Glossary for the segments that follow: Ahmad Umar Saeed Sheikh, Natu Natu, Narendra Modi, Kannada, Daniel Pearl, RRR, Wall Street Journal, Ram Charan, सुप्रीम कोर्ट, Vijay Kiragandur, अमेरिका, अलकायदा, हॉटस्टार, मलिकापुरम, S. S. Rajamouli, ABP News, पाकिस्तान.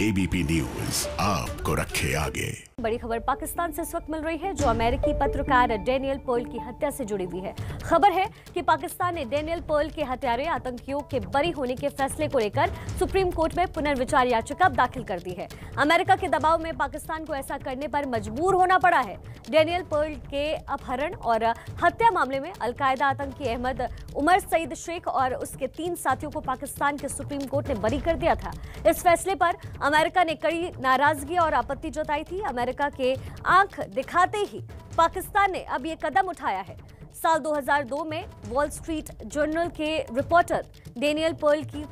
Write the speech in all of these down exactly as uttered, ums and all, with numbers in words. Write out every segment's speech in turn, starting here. ABP news आपको रखे आगे। बड़ी खबर पाकिस्तान से इस वक्त मिल रही है जो अमेरिकी पत्रकार डेनियल पर्ल की हत्या से जुड़ी हुई है। खबर है कि पाकिस्तान ने डेनियल पर्ल के हत्यारे आतंकियों के बरी होने के फैसले को लेकर सुप्रीम कोर्ट में पुनर्विचार याचिका दाखिल कर दी है। अमेरिका के दबाव में पाकिस्तान को ऐसा करने पर मजबूर होना पड़ा है। डेनियल पर्ल के अपहरण और हत्या मामले में अलकायदा आतंकी अहमद उमर सईद शेख और उसके तीन साथियों को पाकिस्तान के सुप्रीम कोर्ट ने बरी कर दिया था। इस फैसले पर अमेरिका ने कड़ी नाराजगी और आपत्ति जताई थी। अमेरिका के आंख दिखाते ही पाकिस्तान ने अब ये कदम उठाया है। साल दो हज़ार दो में वॉल स्ट्रीट जर्नल के रिपोर्टर डेनियल पर्ल की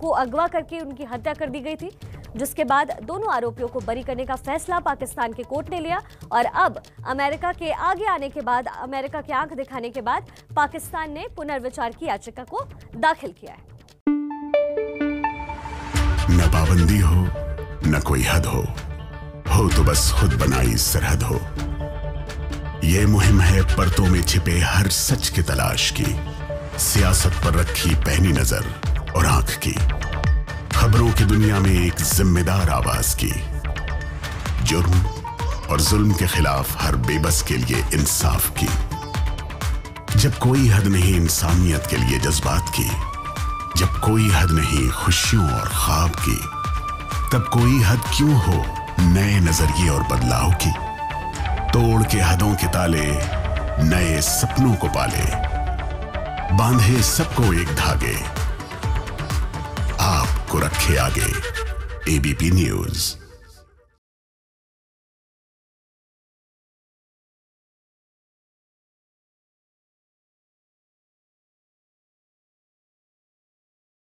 को अगवा करके उनकी हत्या कर दी गई थी, जिसके बाद दोनों आरोपियों को बरी करने का फैसला पाकिस्तान के कोर्ट ने लिया। और अब अमेरिका के आगे आने के बाद, अमेरिका की आंख दिखाने के बाद पाकिस्तान ने पुनर्विचार की याचिका को दाखिल किया है। न पाबंदी हो न कोई हद हो, हो तो बस खुद बनाई सरहद हो। यह मुहिम है परतों में छिपे हर सच की तलाश की, सियासत पर रखी पहनी नजर और आंख की, खबरों की दुनिया में एक जिम्मेदार आवाज की। जुर्म और जुल्म के खिलाफ हर बेबस के लिए इंसाफ की। जब कोई हद नहीं इंसानियत के लिए जज्बात की, जब कोई हद नहीं खुशियों और ख्वाब की, तब कोई हद क्यों हो नए नजरिए और बदलाव की। तोड़ के हदों के ताले, नए सपनों को पाले, बांधे सबको एक धागे, आपको रखे आगे। ABP news.